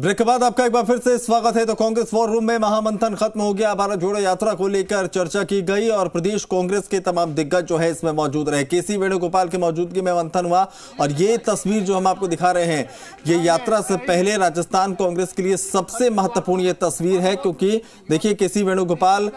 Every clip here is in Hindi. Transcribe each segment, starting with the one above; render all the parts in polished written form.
ब्रेक के बाद आपका एक बार फिर से स्वागत है। तो कांग्रेस वॉर रूम में महामंथन खत्म हो गया। भारत जोड़ो यात्रा को लेकर चर्चा की गई और प्रदेश कांग्रेस के तमाम दिग्गज जो है इसमें मौजूद रहे। केसी वेणुगोपाल की मौजूदगी में मंथन हुआ और ये तस्वीर जो हम आपको दिखा रहे हैं ये यात्रा से पहले राजस्थान कांग्रेस के लिए सबसे महत्वपूर्ण ये तस्वीर है, क्योंकि देखिए केसी वेणुगोपाल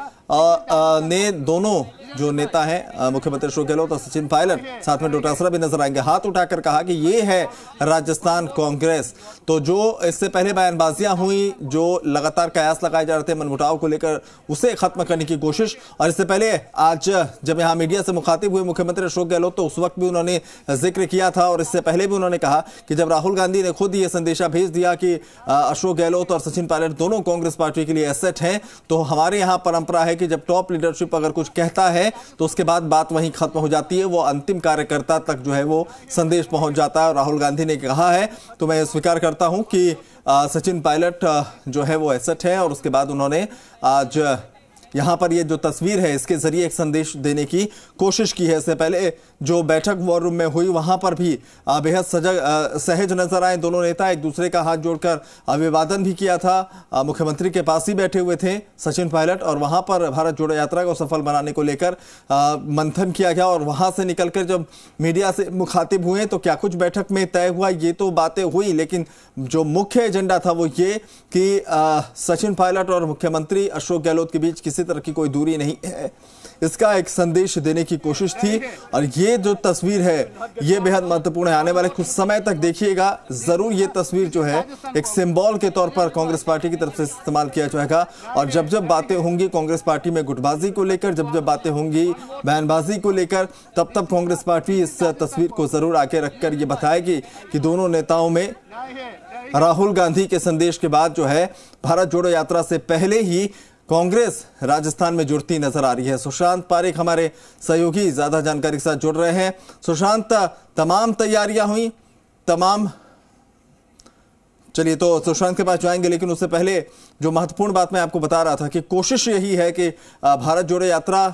ने दोनों जो नेता हैं मुख्यमंत्री अशोक गहलोत और सचिन पायलट, साथ में डोटासरा भी नजर आएंगे, हाथ उठाकर कहा कि ये है राजस्थान कांग्रेस। तो जो इससे पहले बयानबाजियां हुई, जो लगातार कयास लगाए जा रहे थे मनमुटाव को लेकर, उसे खत्म करने की कोशिश। और इससे पहले आज जब यहाँ मीडिया से मुखातिब हुए मुख्यमंत्री अशोक गहलोत तो उस वक्त भी उन्होंने जिक्र किया था और इससे पहले भी उन्होंने कहा कि जब राहुल गांधी ने खुद ये संदेशा भेज दिया कि अशोक गहलोत और सचिन पायलट दोनों कांग्रेस पार्टी के लिए एसेट हैं, तो हमारे यहाँ परंपरा है कि जब टॉप लीडरशिप अगर कुछ कहता है तो उसके बाद बात वहीं खत्म हो जाती है, वो अंतिम कार्यकर्ता तक जो है वो संदेश पहुंच जाता है। और राहुल गांधी ने कहा है तो मैं स्वीकार करता हूं कि सचिन पायलट जो है वो एसेट है। और उसके बाद उन्होंने आज यहाँ पर ये जो तस्वीर है इसके जरिए एक संदेश देने की कोशिश की है। इससे पहले जो बैठक वॉर रूम में हुई वहाँ पर भी बेहद सहज नजर आए दोनों नेता, एक दूसरे का हाथ जोड़कर अभिवादन भी किया था। मुख्यमंत्री के पास ही बैठे हुए थे सचिन पायलट और वहाँ पर भारत जोड़ो यात्रा को सफल बनाने को लेकर मंथन किया गया। और वहाँ से निकलकर जब मीडिया से मुखातिब हुए तो क्या कुछ बैठक में तय हुआ ये तो बातें हुई, लेकिन जो मुख्य एजेंडा था वो ये कि सचिन पायलट और मुख्यमंत्री अशोक गहलोत के बीच किसी तरह की कोई दूरी नहीं है, इसका एक संदेश देने की कोशिश थी। और ये जो तस्वीर है ये बेहद महत्वपूर्ण है, आने वाले कुछ समय तक देखिएगा जरूर ये तस्वीर जो है एक सिंबल के तौर पर कांग्रेस पार्टी की तरफ से इस्तेमाल किया जाएगा। और जब जब बातें होंगी कांग्रेस पार्टी में गुटबाजी को लेकर, जब जब बातें होंगी बयानबाजी को लेकर, तब तब कांग्रेस पार्टी इस तस्वीर को जरूर आगे रखकर ये बताएगी कि दोनों नेताओं में राहुल गांधी के संदेश के बाद जो है भारत जोड़ो यात्रा से पहले ही कांग्रेस राजस्थान में जुड़ती नजर आ रही है। सुशांत पारेख हमारे सहयोगी ज्यादा जानकारी के साथ जुड़ रहे हैं। सुशांत, तमाम तैयारियां हुई तमाम, चलिए तो सुशांत के पास जाएंगे, लेकिन उससे पहले जो महत्वपूर्ण बात मैं आपको बता रहा था कि कोशिश यही है कि भारत जोड़ो यात्रा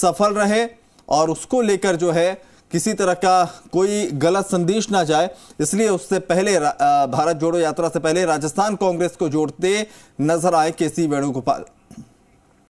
सफल रहे और उसको लेकर जो है किसी तरह का कोई गलत संदेश ना जाए, इसलिए उससे पहले भारत जोड़ो यात्रा से पहले राजस्थान कांग्रेस को जोड़ते नजर आए केसी वेणुगोपाल।